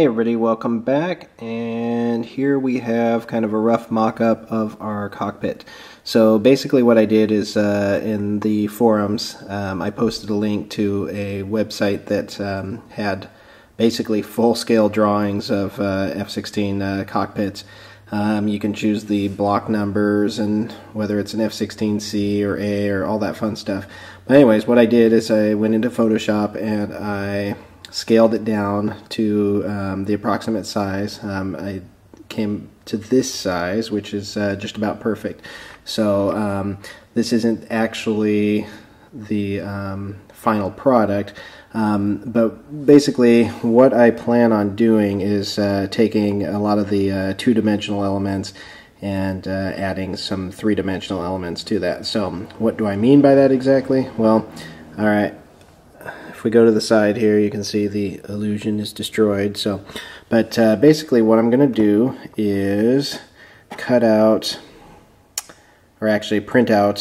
Hey everybody, welcome back, and here we have kind of a rough mock-up of our cockpit. So basically what I did is in the forums I posted a link to a website that had basically full-scale drawings of F-16 cockpits. You can choose the block numbers and whether it's an F-16C or A or all that fun stuff. But anyways, what I did is I went into Photoshop and I scaled it down to the approximate size. I came to this size, which is just about perfect. So this isn't actually the final product, but basically what I plan on doing is taking a lot of the two-dimensional elements and adding some three-dimensional elements to that. So what do I mean by that exactly? Well, all right. If we go to the side here, you can see the illusion is destroyed. So, but basically what I'm going to do is cut out, or actually print out,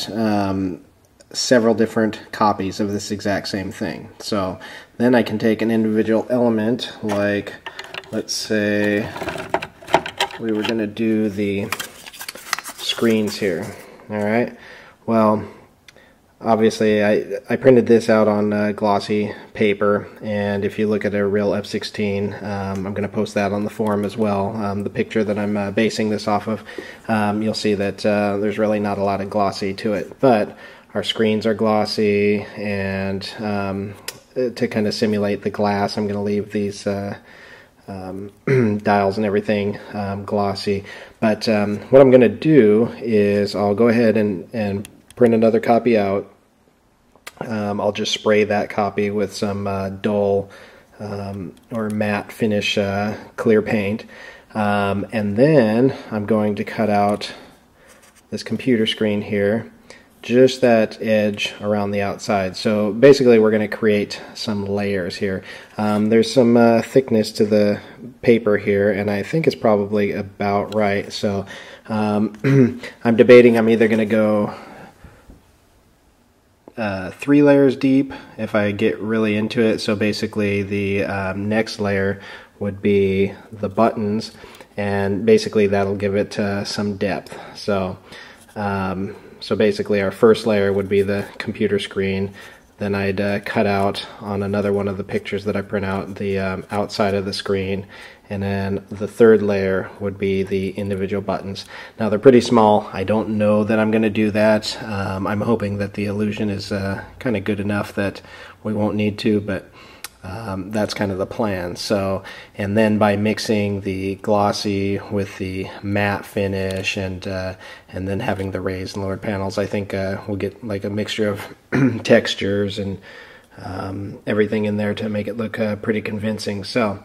several different copies of this exact same thing. So then I can take an individual element, like let's say we were going to do the screens here. All right. Well, obviously, I printed this out on glossy paper, and if you look at a real F-16, I'm going to post that on the forum as well. The picture that I'm basing this off of, you'll see that there's really not a lot of glossy to it, but our screens are glossy, and to kind of simulate the glass, I'm going to leave these dials and everything glossy. But what I'm going to do is I'll go ahead and print another copy out. I'll just spray that copy with some dull or matte finish clear paint, and then I'm going to cut out this computer screen here, just that edge around the outside. So basically we're going to create some layers here. There's some thickness to the paper here, and I think it's probably about right. So I'm debating. I'm either going to go 3 layers deep if I get really into it. So basically the next layer would be the buttons, and basically that'll give it some depth. So so basically our first layer would be the computer screen. Then I'd cut out on another one of the pictures that I print out the outside of the screen, and then the third layer would be the individual buttons. Now they're pretty small. I don't know that I'm going to do that. I'm hoping that the illusion is kind of good enough that we won't need to, but that's kind of the plan. So, and then by mixing the glossy with the matte finish, and then having the raised and lowered panels, I think we'll get like a mixture of textures and everything in there to make it look pretty convincing. So,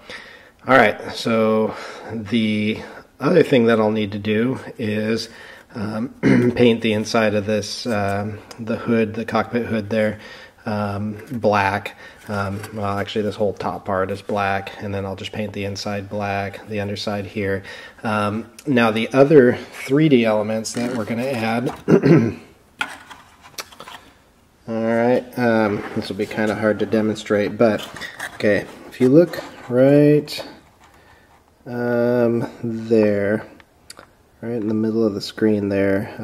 all right. So the other thing that I'll need to do is paint the inside of this the hood, the cockpit hood there. Black. Well, actually this whole top part is black, and then I'll just paint the inside black, the underside here. Now the other 3D elements that we're going to add. Alright, this will be kind of hard to demonstrate, but okay, if you look right there, right in the middle of the screen there,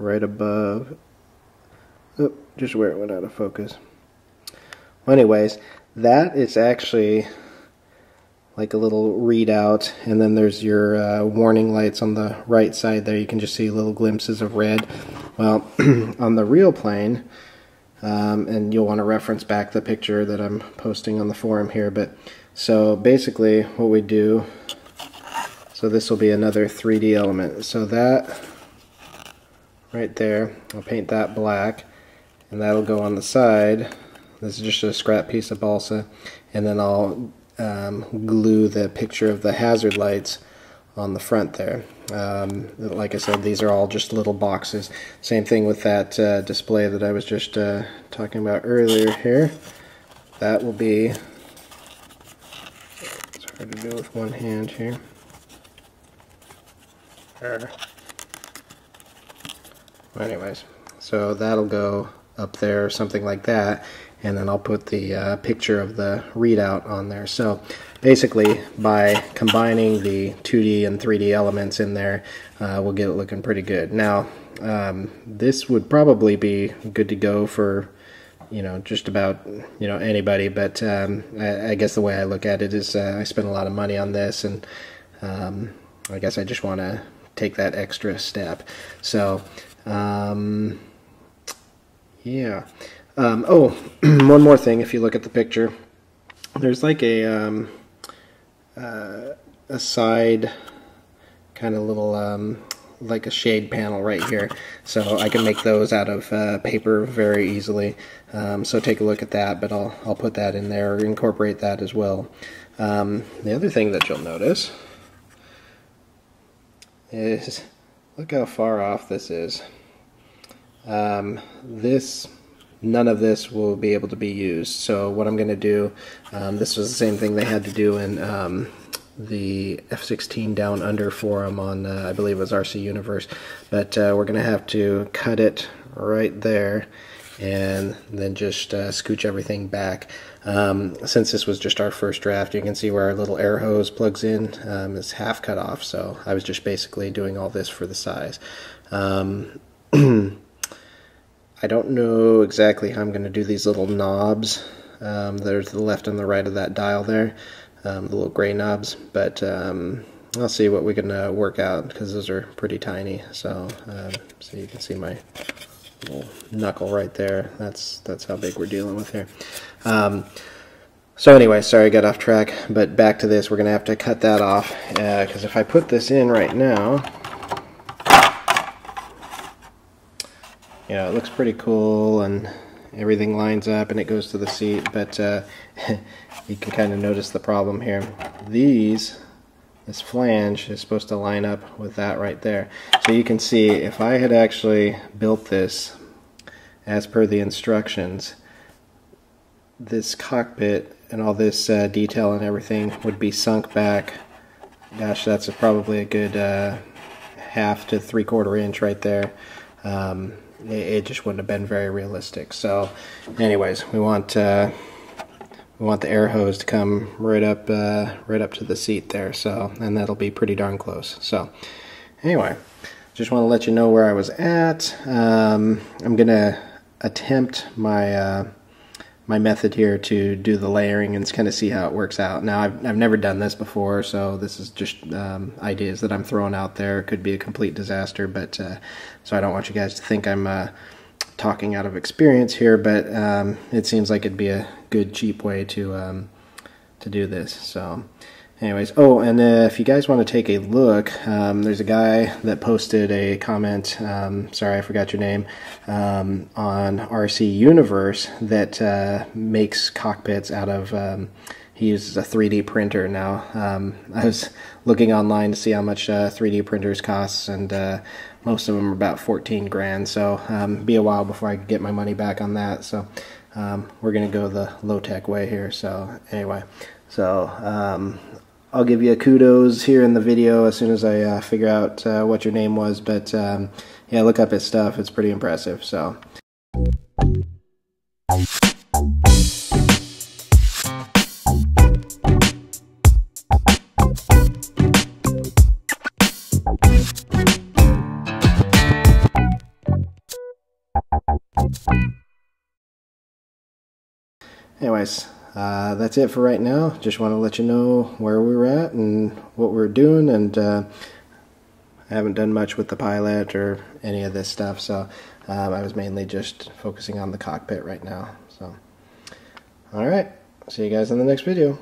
right above. Oh, just where it went out of focus. Well, anyways, that is actually like a little readout, and then there's your warning lights on the right side there. You can just see little glimpses of red. Well, on the real plane, and you'll want to reference back the picture that I'm posting on the forum here, but so basically what we do, so this will be another 3D element. So that right there, I'll paint that black. And that'll go on the side. This is just a scrap piece of balsa, and then I'll glue the picture of the hazard lights on the front there. Like I said, these are all just little boxes. Same thing with that display that I was just talking about earlier here. That will be, it's hard to do with one hand here. There. Anyways, so that'll go up there or something like that, and then I'll put the picture of the readout on there. So basically by combining the 2D and 3D elements in there, we'll get it looking pretty good. Now, this would probably be good to go for, you know, just about, you know, anybody, but I guess the way I look at it is I spent a lot of money on this, and I guess I just want to take that extra step. So, yeah. Oh, one more thing, if you look at the picture, there's like a side kind of little, like a shade panel right here, so I can make those out of paper very easily. So take a look at that, but I'll put that in there, or incorporate that as well. The other thing that you'll notice is, look how far off this is. None of this will be able to be used. So what I'm going to do, this was the same thing they had to do in the F-16 Down Under forum on, I believe it was RC Universe, but we're going to have to cut it right there and then just scooch everything back. Since this was just our first draft, you can see where our little air hose plugs in. It's half cut off, so I was just basically doing all this for the size. I don't know exactly how I'm going to do these little knobs. There's the left and the right of that dial there, the little gray knobs, but I'll see what we can work out, because those are pretty tiny. So, so you can see my little knuckle right there. That's how big we're dealing with here. So anyway, sorry I got off track, but back to this. We're going to have to cut that off, because if I put this in right now, you know, it looks pretty cool and everything lines up and it goes to the seat, but you can kind of notice the problem here. This flange is supposed to line up with that right there. So you can see, if I had actually built this as per the instructions, this cockpit and all this detail and everything would be sunk back. Gosh, that's probably a good half to three-quarter inch right there. It just wouldn't have been very realistic. So anyways, we want the air hose to come right up to the seat there, so, and that'll be pretty darn close. So anyway, just want to let you know where I was at. I'm gonna attempt my my method here to do the layering and kind of see how it works out. Now, I've never done this before, so this is just ideas that I'm throwing out there. It could be a complete disaster, but so I don't want you guys to think I'm talking out of experience here, but it seems like it'd be a good, cheap way to do this. So anyways, oh, and if you guys want to take a look, there's a guy that posted a comment, sorry I forgot your name, on RC Universe that makes cockpits out of, he uses a 3D printer now. I was looking online to see how much 3D printers costs, and most of them are about 14 grand, so be a while before I get my money back on that, so we're going to go the low-tech way here, so anyway. So, I'll give you a kudos here in the video as soon as I figure out what your name was, but yeah, look up his stuff, it's pretty impressive, so. Anyways, that's it for right now. Just want to let you know where we're at and what we're doing, and I haven't done much with the pilot or any of this stuff, so I was mainly just focusing on the cockpit right now. So, alright, see you guys in the next video.